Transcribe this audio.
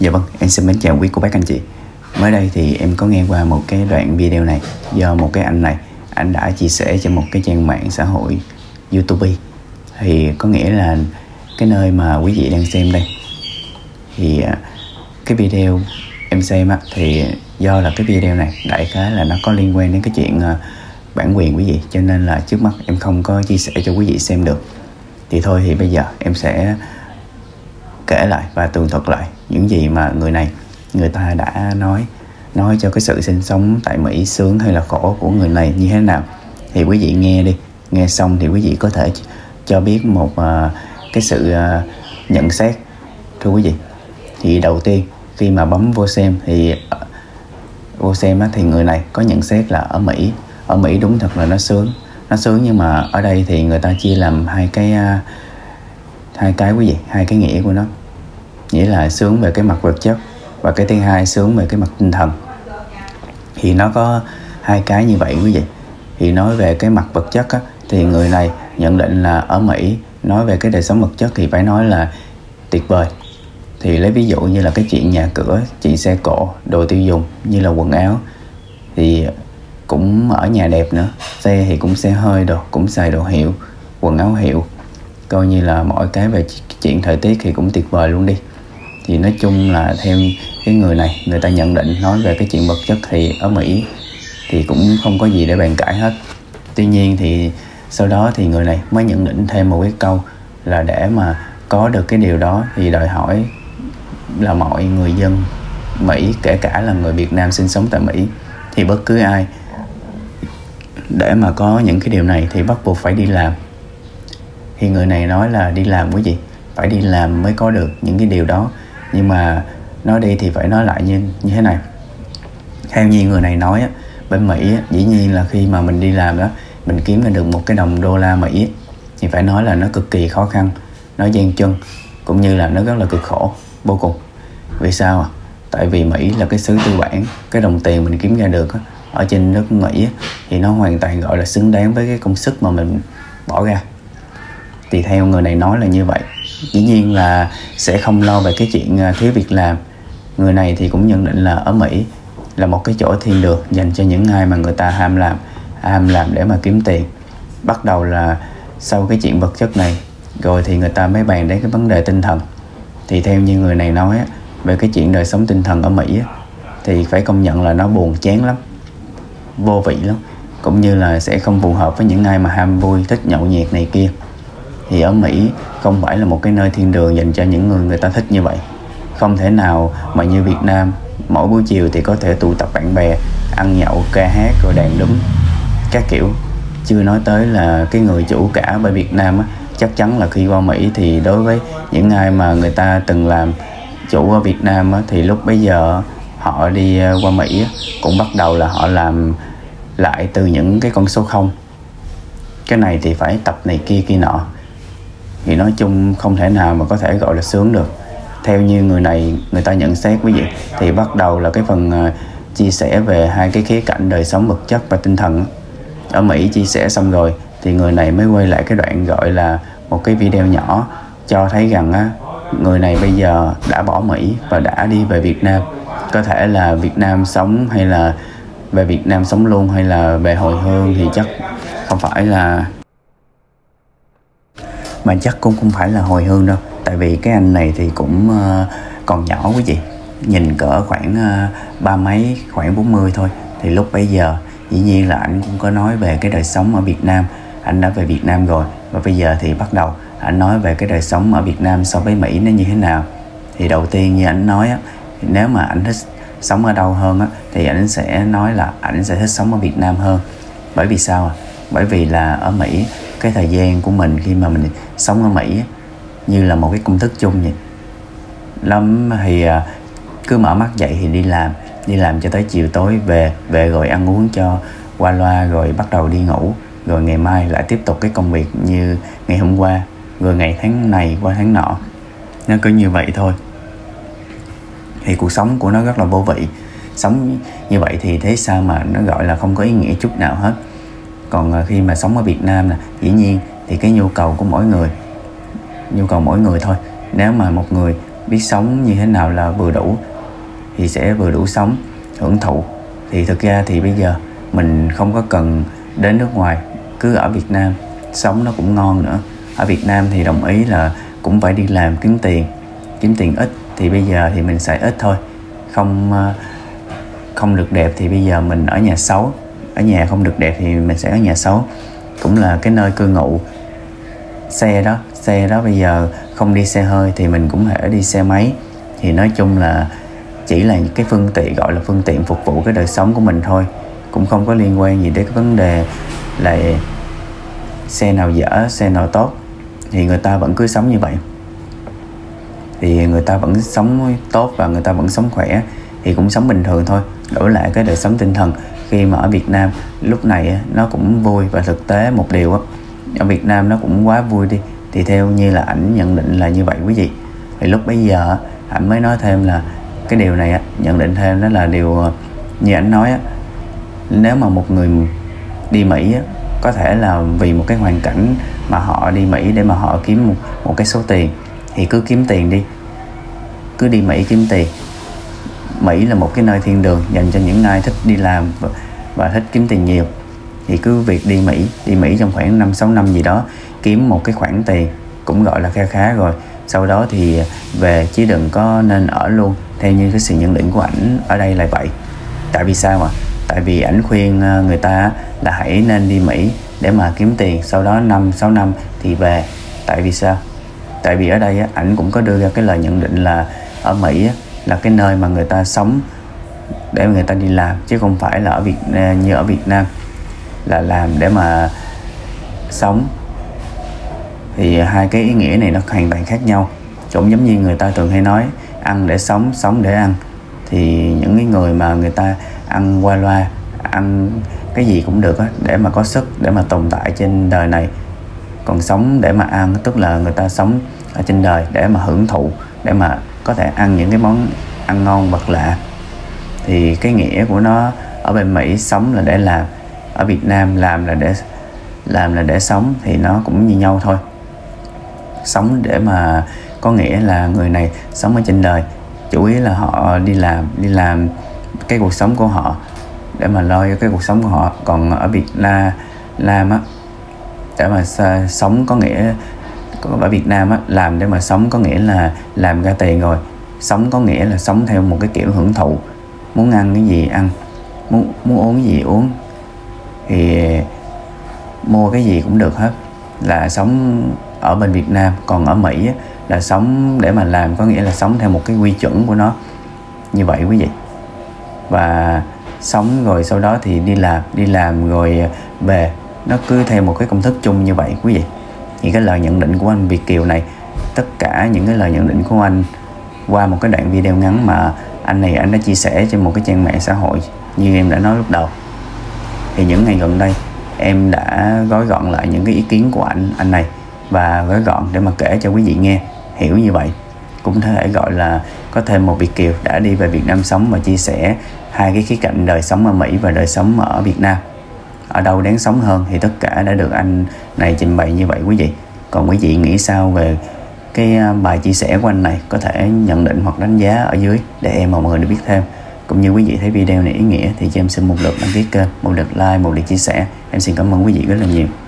Dạ vâng, em xin mến chào quý cô bác anh chị. Mới đây thì em có nghe qua một cái đoạn video này do một cái anh này, anh đã chia sẻ cho một cái trang mạng xã hội YouTube, thì có nghĩa là cái nơi mà quý vị đang xem đây. Thì cái video em xem á, thì do là cái video này đại khái là nó có liên quan đến cái chuyện bản quyền quý vị, cho nên là trước mắt em không có chia sẻ cho quý vị xem được. Thì thôi thì bây giờ em sẽ kể lại và tường thuật lại những gì mà người ta đã nói cho cái sự sinh sống tại Mỹ sướng hay là khổ của người này như thế nào. Thì quý vị nghe đi, nghe xong thì quý vị có thể cho biết một cái sự nhận xét, thưa quý vị. Thì đầu tiên khi mà bấm vô xem thì thì người này có nhận xét là ở Mỹ đúng thật là nó sướng, nhưng mà ở đây thì người ta chia làm hai cái quý vị, hai cái nghĩa của nó. Nghĩa là sướng về cái mặt vật chất và cái thứ hai sướng về cái mặt tinh thần. Thì nó có hai cái như vậy quý vị. Thì nói về cái mặt vật chất á, thì người này nhận định là ở Mỹ nói về cái đời sống vật chất thì phải nói là tuyệt vời. Thì lấy ví dụ như là cái chuyện nhà cửa, chuyện xe cộ, đồ tiêu dùng như là quần áo thì cũng ở nhà đẹp nữa, xe thì cũng xe hơi, đồ cũng xài đồ hiệu, quần áo hiệu, coi như là mọi cái. Về chuyện thời tiết thì cũng tuyệt vời luôn đi. Thì nói chung là theo cái người này, người ta nhận định nói về cái chuyện vật chất thì ở Mỹ thì cũng không có gì để bàn cãi hết. Tuy nhiên thì sau đó thì người này mới nhận định thêm một cái câu là để mà có được cái điều đó thì đòi hỏi là mọi người dân Mỹ, kể cả là người Việt Nam sinh sống tại Mỹ, thì bất cứ ai để mà có những cái điều này thì bắt buộc phải đi làm. Thì người này nói là đi làm quý vị, phải đi làm mới có được những cái điều đó. Nhưng mà nói đi thì phải nói lại như thế này. Theo như người này nói, bên Mỹ dĩ nhiên là khi mà mình đi làm đó, mình kiếm ra được một cái đồng đô la Mỹ thì phải nói là nó cực kỳ khó khăn, nó gian chân, cũng như là nó rất là cực khổ vô cùng. Vì sao? Tại vì Mỹ là cái xứ tư bản. Cái đồng tiền mình kiếm ra được ở trên nước Mỹ thì nó hoàn toàn gọi là xứng đáng với cái công sức mà mình bỏ ra. Thì theo người này nói là như vậy. Dĩ nhiên là sẽ không lo về cái chuyện thiếu việc làm. Người này thì cũng nhận định là ở Mỹ là một cái chỗ thiên đường dành cho những ai mà người ta ham làm để mà kiếm tiền. Bắt đầu là sau cái chuyện vật chất này rồi thì người ta mới bàn đến cái vấn đề tinh thần. Thì theo như người này nói về cái chuyện đời sống tinh thần ở Mỹ thì phải công nhận là nó buồn chán lắm, vô vị lắm, cũng như là sẽ không phù hợp với những ai mà ham vui, thích nhậu nhẹt này kia. Thì ở Mỹ không phải là một cái nơi thiên đường dành cho những người ta thích như vậy. Không thể nào mà như Việt Nam, mỗi buổi chiều thì có thể tụ tập bạn bè, ăn nhậu, ca hát rồi đàn đúng các kiểu. Chưa nói tới là cái người chủ cả bên Việt Nam á, chắc chắn là khi qua Mỹ thì đối với những ai mà người ta từng làm chủ ở Việt Nam á, thì lúc bấy giờ họ đi qua Mỹ á, cũng bắt đầu là họ làm lại từ những cái con số không. Cái này thì phải tập này kia nọ. Thì nói chung không thể nào mà có thể gọi là sướng được. Theo như người này, người ta nhận xét quý vị, thì bắt đầu là cái phần chia sẻ về hai cái khía cạnh đời sống vật chất và tinh thần. Ở Mỹ chia sẻ xong rồi thì người này mới quay lại cái đoạn gọi là một cái video nhỏ cho thấy rằng á, người này bây giờ đã bỏ Mỹ và đã đi về Việt Nam. Có thể là Việt Nam sống hay là về Việt Nam sống luôn, hay là về hồi hương thì chắc không phải là, mà chắc cũng không phải là hồi hương đâu. Tại vì cái anh này thì cũng còn nhỏ quý vị, nhìn cỡ khoảng ba mấy, khoảng 40 thôi. Thì lúc bây giờ dĩ nhiên là anh cũng có nói về cái đời sống ở Việt Nam. Anh đã về Việt Nam rồi và bây giờ thì bắt đầu anh nói về cái đời sống ở Việt Nam so với Mỹ nó như thế nào. Thì đầu tiên như anh nói á, nếu mà anh thích sống ở đâu hơn á, thì anh sẽ nói là anh sẽ thích sống ở Việt Nam hơn. Bởi vì sao? Bởi vì là ở Mỹ, cái thời gian của mình khi mà mình sống ở Mỹ như là một cái công thức chung vậy lắm. Thì cứ mở mắt dậy thì đi làm cho tới chiều tối về rồi ăn uống cho qua loa, rồi bắt đầu đi ngủ, rồi ngày mai lại tiếp tục cái công việc như ngày hôm qua, rồi ngày tháng này qua tháng nọ, nó cứ như vậy thôi. Thì cuộc sống của nó rất là vô vị. Sống như vậy thì thế sao mà nó gọi là không có ý nghĩa chút nào hết. Còn khi mà sống ở Việt Nam nè, dĩ nhiên thì cái nhu cầu của mỗi người thôi. Nếu mà một người biết sống như thế nào là vừa đủ thì sẽ vừa đủ sống, hưởng thụ. Thì thực ra thì bây giờ mình không có cần đến nước ngoài, cứ ở Việt Nam sống nó cũng ngon nữa. Ở Việt Nam thì đồng ý là cũng phải đi làm kiếm tiền, ít thì bây giờ thì mình xài ít thôi, không được đẹp thì bây giờ mình ở nhà xấu, ở nhà không được đẹp thì mình sẽ ở nhà xấu, cũng là cái nơi cư ngụ. Xe đó bây giờ không đi xe hơi thì mình cũng thể đi xe máy. Thì nói chung là chỉ là những cái phương tiện gọi là phương tiện phục vụ cái đời sống của mình thôi, cũng không có liên quan gì đến cái vấn đề là xe nào dở, xe nào tốt. Thì người ta vẫn cứ sống như vậy, thì người ta vẫn sống tốt và người ta vẫn sống khỏe, thì cũng sống bình thường thôi. Đổi lại cái đời sống tinh thần khi mà ở Việt Nam lúc này nó cũng vui, và thực tế một điều ở Việt Nam nó cũng quá vui đi, thì theo như là ảnh nhận định là như vậy quý vị. Thì lúc bây giờ ảnh mới nói thêm là cái điều này, nhận định thêm đó là điều như ảnh nói, nếu mà một người đi Mỹ có thể là vì một cái hoàn cảnh mà họ đi Mỹ để mà họ kiếm một cái số tiền, thì cứ kiếm tiền đi, cứ đi Mỹ kiếm tiền. Mỹ là một cái nơi thiên đường dành cho những ai thích đi làm và thích kiếm tiền nhiều. Thì cứ việc đi Mỹ trong khoảng 5-6 năm gì đó, kiếm một cái khoản tiền cũng gọi là khá rồi. Sau đó thì về, chứ đừng có nên ở luôn, theo như cái sự nhận định của ảnh ở đây là vậy. Tại vì sao ạ? Tại vì ảnh khuyên người ta là hãy nên đi Mỹ để mà kiếm tiền, sau đó 5-6 năm thì về. Tại vì sao? Tại vì ở đây ảnh cũng có đưa ra cái lời nhận định là ở Mỹ là cái nơi mà người ta sống để người ta đi làm, chứ không phải là ở Việt Nam là làm để mà sống. Thì hai cái ý nghĩa này nó hoàn toàn khác nhau. Cũng giống như người ta thường hay nói ăn để sống, sống để ăn. Thì những cái người mà người ta ăn qua loa, ăn cái gì cũng được để mà có sức, để mà tồn tại trên đời này. Còn sống để mà ăn, tức là người ta sống ở trên đời để mà hưởng thụ, để mà có thể ăn những cái món ăn ngon vật lạ. Thì cái nghĩa của nó ở bên Mỹ, sống là để làm, ở Việt Nam làm là để sống, thì nó cũng như nhau thôi. Sống để mà có nghĩa là người này sống ở trên đời, chủ yếu là họ đi làm cái cuộc sống của họ để mà lo cho cái cuộc sống của họ. Còn ở Việt Nam để mà sống có nghĩa, ở Việt Nam làm để mà sống có nghĩa là làm ra tiền rồi, sống có nghĩa là sống theo một cái kiểu hưởng thụ, muốn ăn cái gì ăn, muốn uống cái gì uống, thì mua cái gì cũng được hết, là sống ở bên Việt Nam. Còn ở Mỹ là sống để mà làm, có nghĩa là sống theo một cái quy chuẩn của nó như vậy quý vị. Và sống rồi sau đó thì đi làm rồi về, nó cứ theo một cái công thức chung như vậy quý vị. Những cái lời nhận định của anh Việt Kiều này, tất cả những cái lời nhận định của anh qua một cái đoạn video ngắn mà anh đã chia sẻ trên một cái trang mạng xã hội như em đã nói lúc đầu. Thì những ngày gần đây em đã gói gọn lại những cái ý kiến của anh này và gói gọn để mà kể cho quý vị nghe, hiểu như vậy. Cũng có thể gọi là có thêm một Việt Kiều đã đi về Việt Nam sống và chia sẻ hai cái khía cạnh đời sống ở Mỹ và đời sống ở Việt Nam. Ở đâu đáng sống hơn thì tất cả đã được anh này trình bày như vậy quý vị. Còn quý vị nghĩ sao về cái bài chia sẻ của anh này, có thể nhận định hoặc đánh giá ở dưới để em và mọi người được biết thêm. Cũng như quý vị thấy video này ý nghĩa thì cho em xin một lượt đăng ký kênh, một lượt like, một lượt chia sẻ. Em xin cảm ơn quý vị rất là nhiều.